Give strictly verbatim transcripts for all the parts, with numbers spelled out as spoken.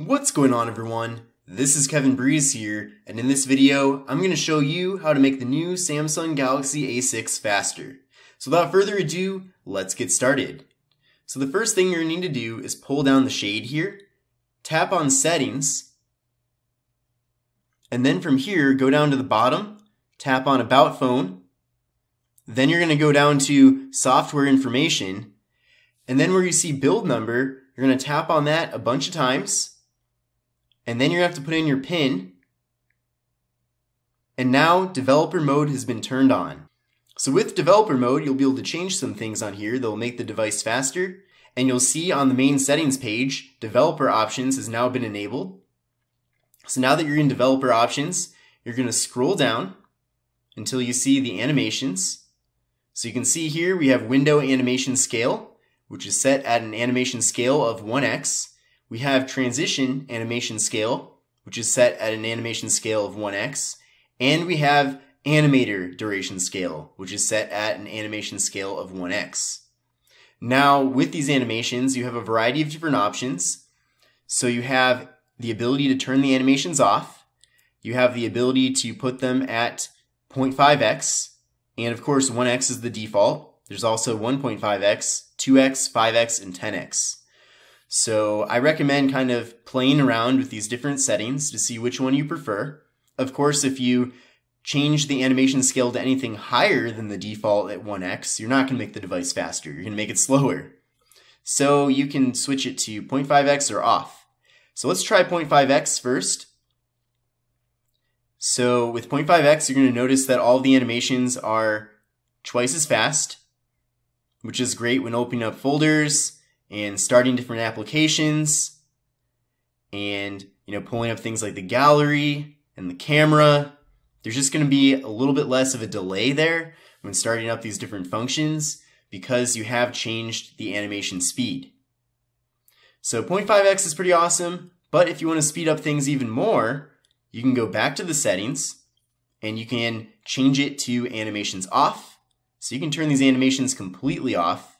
What's going on, everyone? This is Kevin Breeze here, and in this video I'm going to show you how to make the new Samsung Galaxy A six faster. So without further ado, let's get started. So the first thing you're going to need to do is pull down the shade here, tap on Settings, and then from here go down to the bottom, tap on About Phone, then you're going to go down to Software Information, and then where you see Build Number, you're going to tap on that a bunch of times. And then you have to put in your PIN. And now developer mode has been turned on. So with developer mode, you'll be able to change some things on here that will make the device faster. And you'll see on the main settings page, developer options has now been enabled. So now that you're in developer options, you're going to scroll down until you see the animations. So you can see here we have window animation scale, which is set at an animation scale of one x. We have transition animation scale, which is set at an animation scale of one x, and we have animator duration scale, which is set at an animation scale of one x. Now, with these animations, you have a variety of different options. So you have the ability to turn the animations off, you have the ability to put them at zero point five x, and of course one x is the default. There's also one point five x, two x, five x, and ten x. So I recommend kind of playing around with these different settings to see which one you prefer. Of course, if you change the animation scale to anything higher than the default at one x, you're not going to make the device faster. You're going to make it slower. So you can switch it to zero point five x or off. So let's try zero point five x first. So with zero point five x, you're going to notice that all the animations are twice as fast, which is great when opening up folders and starting different applications and, you know, pulling up things like the gallery and the camera. There's just going to be a little bit less of a delay there when starting up these different functions because you have changed the animation speed. So zero point five x is pretty awesome, but if you want to speed up things even more, you can go back to the settings and you can change it to animations off. So you can turn these animations completely off,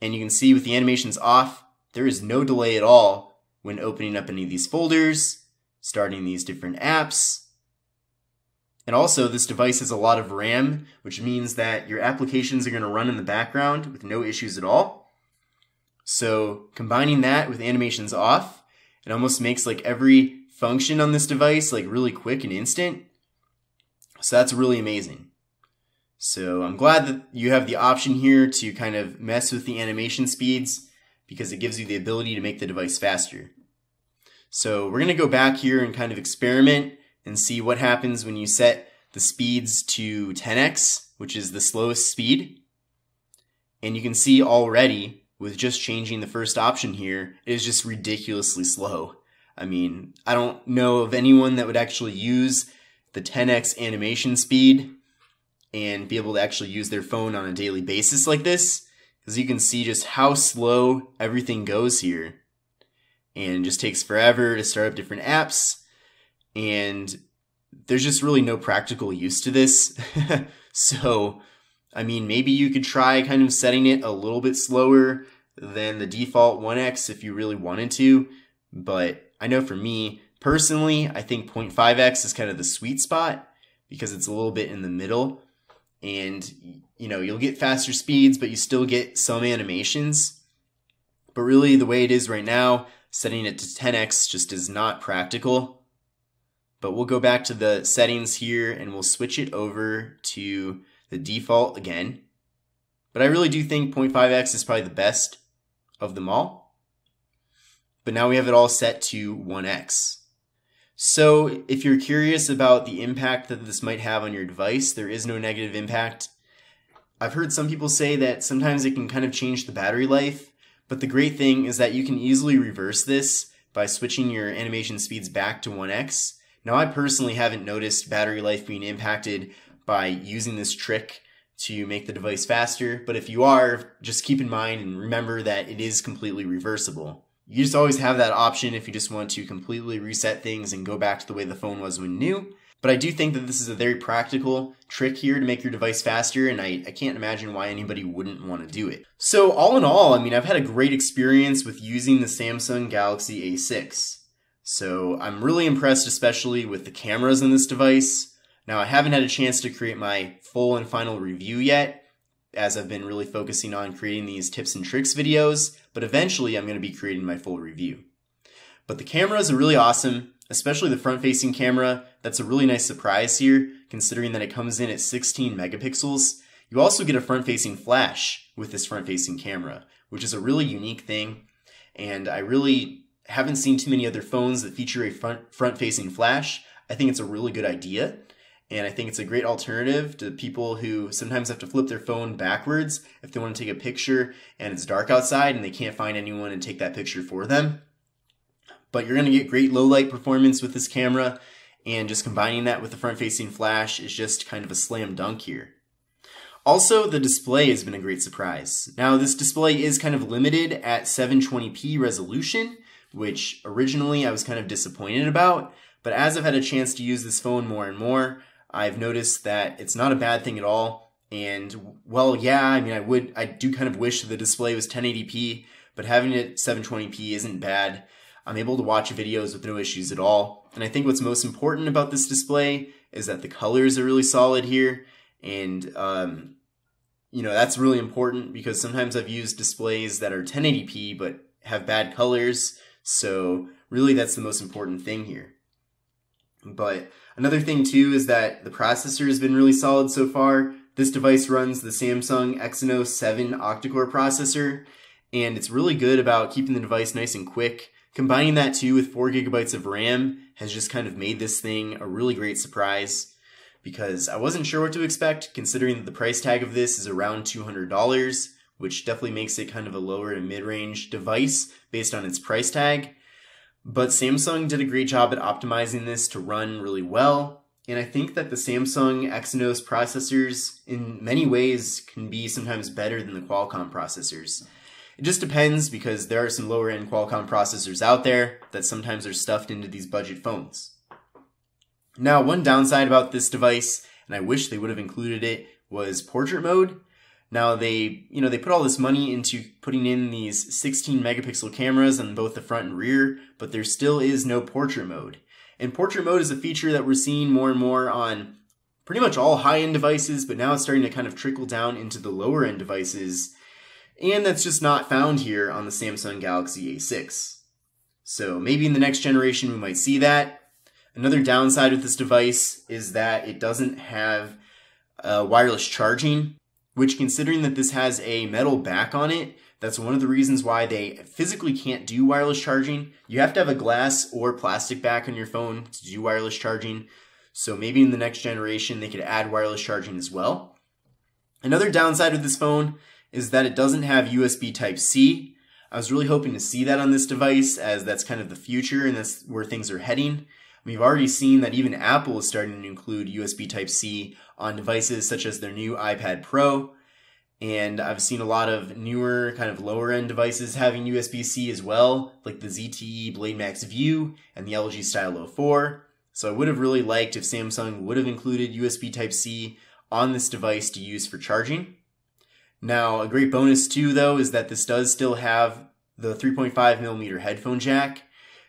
and you can see with the animations off, there is no delay at all when opening up any of these folders, starting these different apps. And also, this device has a lot of RAM, which means that your applications are going to run in the background with no issues at all. So combining that with animations off, it almost makes like every function on this device like really quick and instant. So that's really amazing. So I'm glad that you have the option here to kind of mess with the animation speeds because it gives you the ability to make the device faster. So we're going to go back here and kind of experiment and see what happens when you set the speeds to ten x, which is the slowest speed. And you can see already with just changing the first option here, it is just ridiculously slow. I mean, I don't know of anyone that would actually use the ten x animation speed and be able to actually use their phone on a daily basis like this, because you can see just how slow everything goes here. And it just takes forever to start up different apps, and there's just really no practical use to this. So, I mean, maybe you could try kind of setting it a little bit slower than the default one x if you really wanted to, but I know for me, personally, I think zero point five x is kind of the sweet spot because it's a little bit in the middle. And, you know, you'll get faster speeds, but you still get some animations. But really, the way it is right now, setting it to ten x just is not practical. But we'll go back to the settings here and we'll switch it over to the default again. But I really do think zero point five x is probably the best of them all. But now we have it all set to one x. So if you're curious about the impact that this might have on your device, there is no negative impact. I've heard some people say that sometimes it can kind of change the battery life, but the great thing is that you can easily reverse this by switching your animation speeds back to one x. Now, I personally haven't noticed battery life being impacted by using this trick to make the device faster, but if you are, just keep in mind and remember that it is completely reversible. You just always have that option if you just want to completely reset things and go back to the way the phone was when new. But I do think that this is a very practical trick here to make your device faster, and I, I can't imagine why anybody wouldn't want to do it. So all in all, I mean, I've had a great experience with using the Samsung Galaxy A six. So I'm really impressed, especially with the cameras in this device. Now, I haven't had a chance to create my full and final review yet, as I've been really focusing on creating these tips and tricks videos, but eventually I'm going to be creating my full review. But the cameras are really awesome, especially the front-facing camera. That's a really nice surprise here, considering that it comes in at sixteen megapixels. You also get a front-facing flash with this front-facing camera, which is a really unique thing, and I really haven't seen too many other phones that feature a front, front-facing flash. I think it's a really good idea, and I think it's a great alternative to people who sometimes have to flip their phone backwards if they want to take a picture and it's dark outside and they can't find anyone to take that picture for them. But you're going to get great low-light performance with this camera, and just combining that with the front-facing flash is just kind of a slam dunk here. Also, the display has been a great surprise. Now, this display is kind of limited at seven twenty p resolution, which originally I was kind of disappointed about, but as I've had a chance to use this phone more and more, I've noticed that it's not a bad thing at all. And, well, yeah, I mean, I would, I do kind of wish the display was ten eighty p, but having it seven twenty p isn't bad. I'm able to watch videos with no issues at all. And I think what's most important about this display is that the colors are really solid here. And, um, you know, that's really important because sometimes I've used displays that are ten eighty p but have bad colors. So really that's the most important thing here. But another thing too is that the processor has been really solid so far. This device runs the Samsung Exynos seven octa-core processor, and it's really good about keeping the device nice and quick. Combining that too with four gigabytes of RAM has just kind of made this thing a really great surprise, because I wasn't sure what to expect, considering that the price tag of this is around two hundred dollars, which definitely makes it kind of a lower to mid-range device based on its price tag. But Samsung did a great job at optimizing this to run really well, and I think that the Samsung Exynos processors in many ways can be sometimes better than the Qualcomm processors. It just depends, because there are some lower-end Qualcomm processors out there that sometimes are stuffed into these budget phones. Now, one downside about this device, and I wish they would have included it, was portrait mode. Now, they, you know, they put all this money into putting in these sixteen megapixel cameras on both the front and rear, but there still is no portrait mode. And portrait mode is a feature that we're seeing more and more on pretty much all high-end devices, but now it's starting to kind of trickle down into the lower-end devices. And that's just not found here on the Samsung Galaxy A six. So maybe in the next generation we might see that. Another downside with this device is that it doesn't have uh, wireless charging, which, considering that this has a metal back on it, that's one of the reasons why they physically can't do wireless charging. You have to have a glass or plastic back on your phone to do wireless charging. So maybe in the next generation they could add wireless charging as well. Another downside with this phone is that it doesn't have U S B Type C. I was really hoping to see that on this device, as that's kind of the future and that's where things are heading. We've already seen that even Apple is starting to include U S B Type C on devices such as their new iPad Pro, and I've seen a lot of newer kind of lower-end devices having U S B C as well, like the Z T E Blade Max View and the L G Stylo four. So I would have really liked if Samsung would have included U S B Type C on this device to use for charging. Now, a great bonus too, though, is that this does still have the three point five millimeter headphone jack.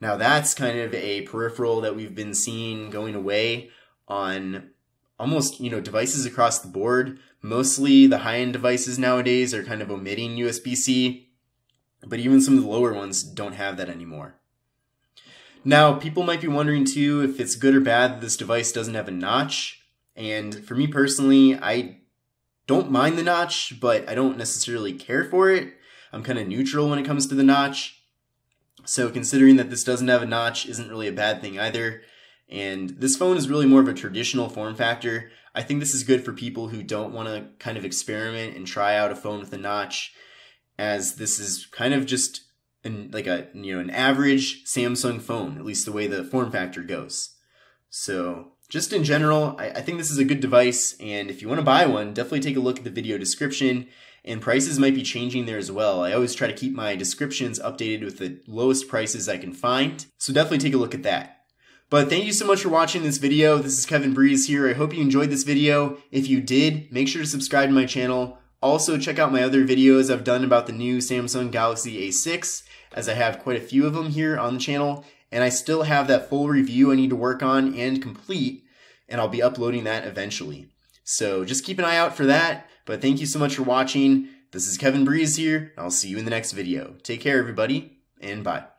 Now, that's kind of a peripheral that we've been seeing going away on almost, you know, devices across the board. Mostly the high-end devices nowadays are kind of omitting U S B C, but even some of the lower ones don't have that anymore. Now, people might be wondering too if it's good or bad that this device doesn't have a notch. And for me personally, I don't mind the notch, but I don't necessarily care for it. I'm kind of neutral when it comes to the notch. So considering that this doesn't have a notch isn't really a bad thing either. And this phone is really more of a traditional form factor. I think this is good for people who don't want to kind of experiment and try out a phone with a notch, as this is kind of just an, like a, you know, an average Samsung phone, at least the way the form factor goes. So just in general, I, I think this is a good device, and if you want to buy one, definitely take a look at the video description, and prices might be changing there as well. I always try to keep my descriptions updated with the lowest prices I can find, so definitely take a look at that. But thank you so much for watching this video. This is Kevin Breeze here. I hope you enjoyed this video. If you did, make sure to subscribe to my channel. Also, check out my other videos I've done about the new Samsung Galaxy A six, as I have quite a few of them here on the channel, and I still have that full review I need to work on and complete, and I'll be uploading that eventually. So just keep an eye out for that, but thank you so much for watching. This is Kevin Breeze here, and I'll see you in the next video. Take care, everybody, and bye.